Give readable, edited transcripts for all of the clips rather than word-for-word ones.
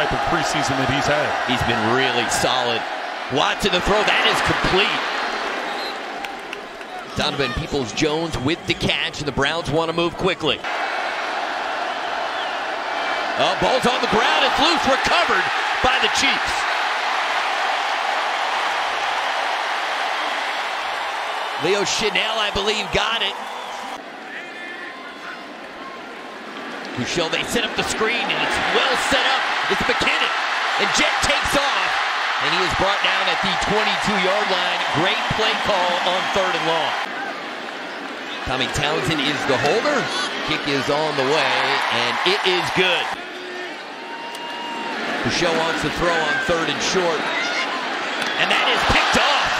type of preseason that he's had. He's been really solid. Watt to the throw. That is complete. Donovan Peoples-Jones with the catch, and the Browns want to move quickly. Oh, ball's on the ground. It's loose. Recovered by the Chiefs. Leo Chanel, I believe, got it. Bouchelle, they set up the screen, and it's well set up. It's McKinnon, and Jet takes off, and he is brought down at the 22-yard line. Great play call on 3rd and long. Tommy Townsend is the holder. Kick is on the way, and it is good. Bouchelle wants to throw on 3rd and short, and that is picked off.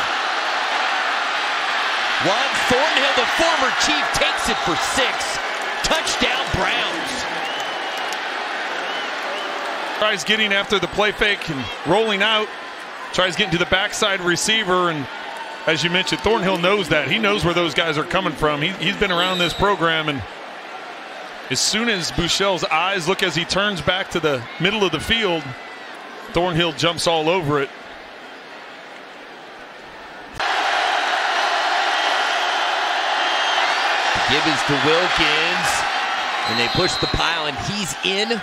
Juan Thornhill, the former Chief, takes it for 6. Touchdown, Browns. Tries getting after the play fake and rolling out. Tries getting to the backside receiver, and as you mentioned, Thornhill knows that. He knows where those guys are coming from. He's been around this program, and as soon as Bouchelle's eyes look as he turns back to the middle of the field, Thornhill jumps all over it. Gibbons to Wilkins, and they push the pile, and he's in.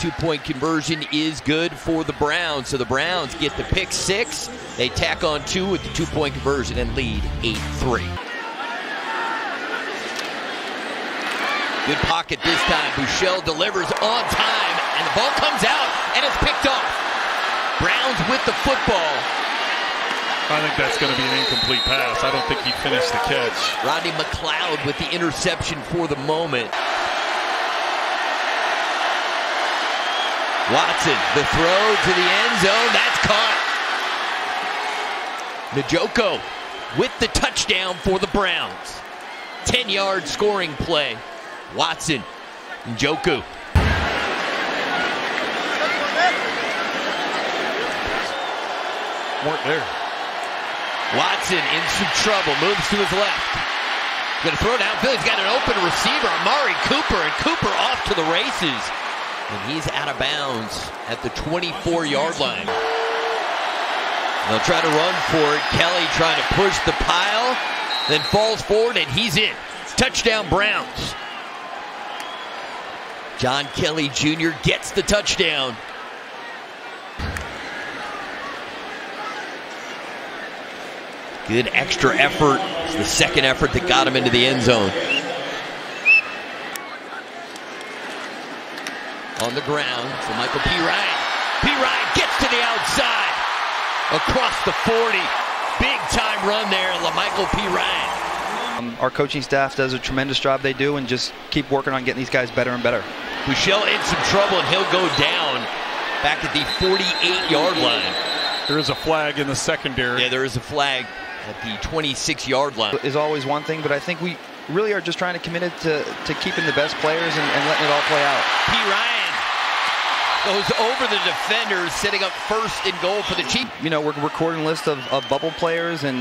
2-point conversion is good for the Browns, so the Browns get the pick 6. They tack on 2 with the 2-point conversion and lead 8-3. Good pocket this time. Bouchelle delivers on time, and the ball comes out, and it's picked off. Browns with the football. I think that's going to be an incomplete pass. I don't think he finished the catch. Rodney McLeod with the interception for the moment. Watson, the throw to the end zone. That's caught. Njoku with the touchdown for the Browns. 10-yard scoring play. Watson, Njoku. Weren't there. Watson in some trouble, moves to his left. Gonna throw downfield. He's got an open receiver, Amari Cooper, and Cooper off to the races. And he's out of bounds at the 24-yard line. They'll try to run for it. Kelly trying to push the pile, then falls forward, and he's in. Touchdown, Browns. John Kelly, Jr. gets the touchdown. Good extra effort. It's the second effort that got him into the end zone. On the ground for LaMichael P. Ryan. P. Ryan gets to the outside. Across the 40. Big time run there, LaMichael P. Ryan. Our coaching staff does a tremendous job they do, and just keep working on getting these guys better and better. Bouchelle in some trouble, and he'll go down back at the 48-yard line. There is a flag in the secondary. Yeah, there is a flag at the 26-yard line. Is always one thing, but I think we really are just trying to commit it to keeping the best players and letting it all play out. P. Ryan goes over the defenders, setting up 1st and goal for the Chiefs. You know, we're recording a list of bubble players and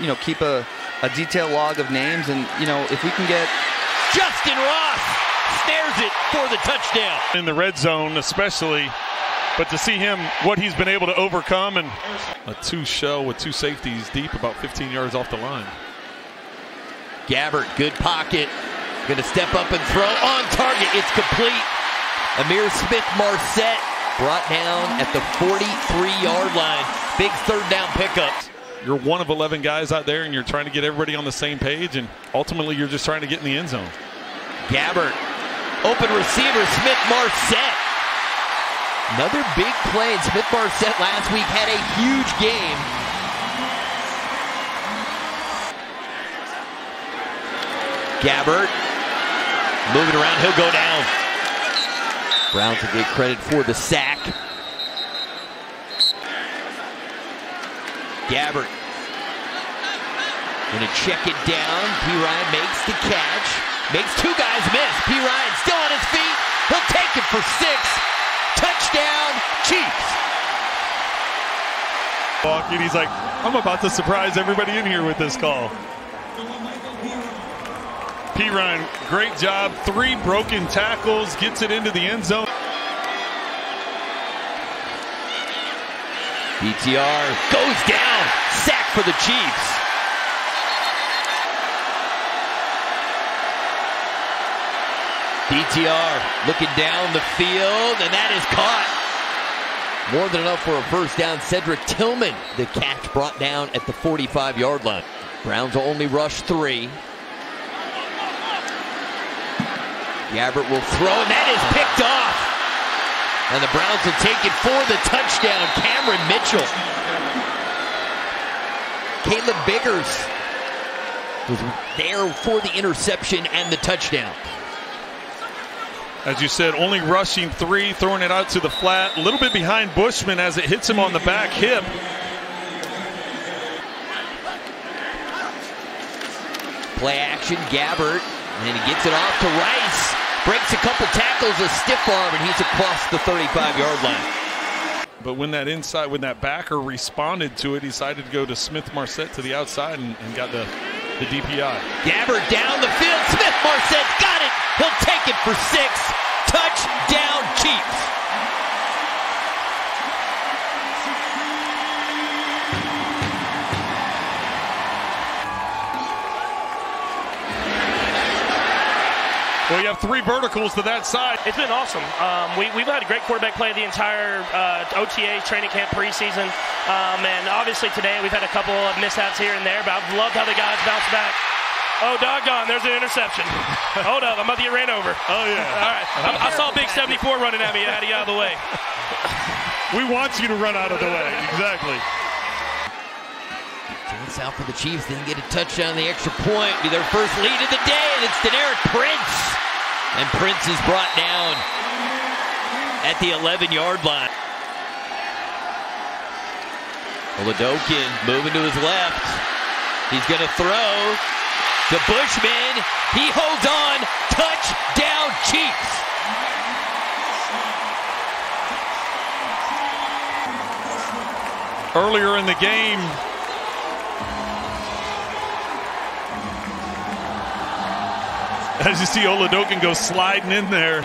you know, keep a detailed log of names, and you know, if we can get... Justyn Ross snares it for the touchdown. In the red zone especially, but to see him, what he's been able to overcome, and a 2-shell with 2 safeties deep, about 15 yards off the line. Gabbert, good pocket, gonna step up and throw on target. It's complete. Ihmir Smith-Marsette brought down at the 43-yard line. Big 3rd down pickup. You're one of 11 guys out there, and you're trying to get everybody on the same page, and ultimately you're just trying to get in the end zone. Gabbert, open receiver, Smith-Marsette. Another big play, and Smith-Marsette last week had a huge game. Gabbert moving around, he'll go down. Browns will get credit for the sack. Gabbert gonna check it down. P. Ryan makes the catch, makes 2 guys miss. P. Ryan still on his feet, he'll take it for 6. Touchdown, Chiefs. And he's like, I'm about to surprise everybody in here with this call. P. Ryan, great job. 3 broken tackles, gets it into the end zone. PTR goes down. Sack for the Chiefs. PTR looking down the field, and that is caught. More than enough for a first down. Cedric Tillman, the catch brought down at the 45-yard line. Browns will only rush three. Gabbert will throw, and that is picked off. And the Browns will take it for the touchdown. Cameron Mitchell. Caleb Biggers was there for the interception and the touchdown. As you said, only rushing three, throwing it out to the flat. A little bit behind Bushman as it hits him on the back hip. Play action, Gabbert. And he gets it off to Rice. Breaks a couple tackles, a stiff arm, and he's across the 35-yard line. But when that backer responded to it, he decided to go to Smith-Marsette to the outside and got the DPI. Gabbert down the field. Smith-Marsette's got it. He'll take it for 6. Touchdown, Chiefs. Well, you have three verticals to that side. It's been awesome. We've had a great quarterback play the entire OTA, training camp, preseason. And obviously today we've had a couple of mishaps here and there, but I've loved how the guys bounce back. Oh, doggone, there's an interception. Hold up, I'm about to get ran over. Oh, yeah. All right. I saw Big 74 running at me. I had to get out of the way. We want you to run out of the way. Exactly. Chance out for the Chiefs. They can get a touchdown, the extra point. Be their first lead of the day, and it's Deneric Prince. And Prince is brought down at the 11-yard line. Oladokun moving to his left. He's going to throw to Bushman. He holds on. Touchdown, Chiefs. Earlier in the game, as you see Oladokun go sliding in there,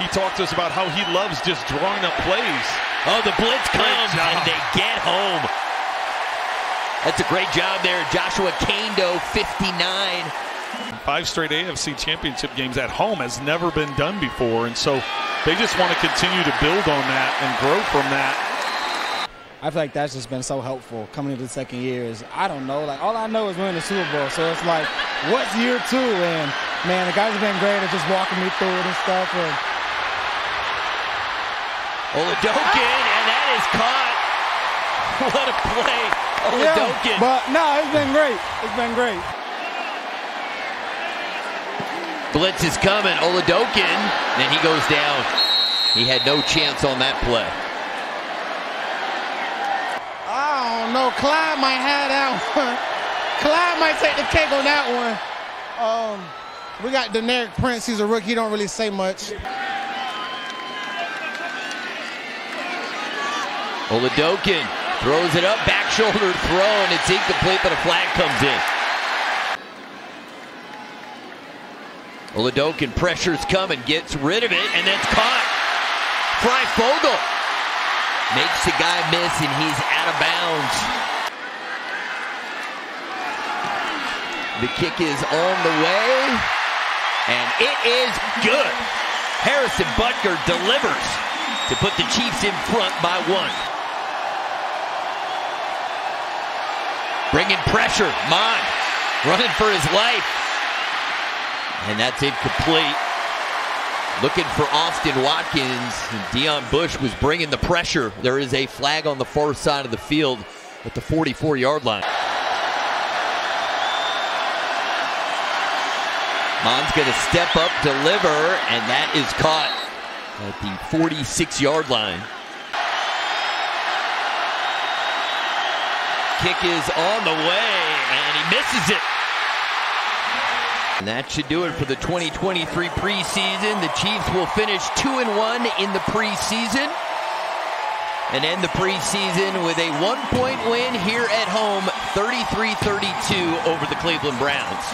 he talked to us about how he loves just drawing up plays. Oh, the blitz comes and they get home. That's a great job there. Joshua Kando, 59. 5 straight AFC championship games at home has never been done before, and so they just want to continue to build on that and grow from that. I feel like that's just been so helpful coming into the second year. Is I don't know, like all I know is winning the Super Bowl, so it's like, what's year 2? And man, the guys have been great at just walking me through it and stuff. And Oladokun, and that is caught. What a play, Oladokun! Yeah, but no, it's been great. It's been great. Blitz is coming, Oladokun, and he goes down. He had no chance on that play. No, Clyde might have that one. Clyde might take the cake on that one. We got Deneric Prince. He's a rookie. He don't really say much. Oladokun throws it up. Back shoulder throw, and it's incomplete, but a flag comes in. Oladokun pressures coming, gets rid of it, and that's caught. Fry Fogel makes the guy miss, and he's out of bounds. The kick is on the way, and it is good. Harrison Butker delivers to put the Chiefs in front by 1. Bringing pressure, Mond running for his life. And that's incomplete. Looking for Austin Watkins, and Deion Bush was bringing the pressure. There is a flag on the far side of the field at the 44-yard line. Mond's going to step up, deliver, and that is caught at the 46-yard line. Kick is on the way, and he misses it. And that should do it for the 2023 preseason. The Chiefs will finish 2-1 in the preseason and end the preseason with a 1-point win here at home, 33-32 over the Cleveland Browns.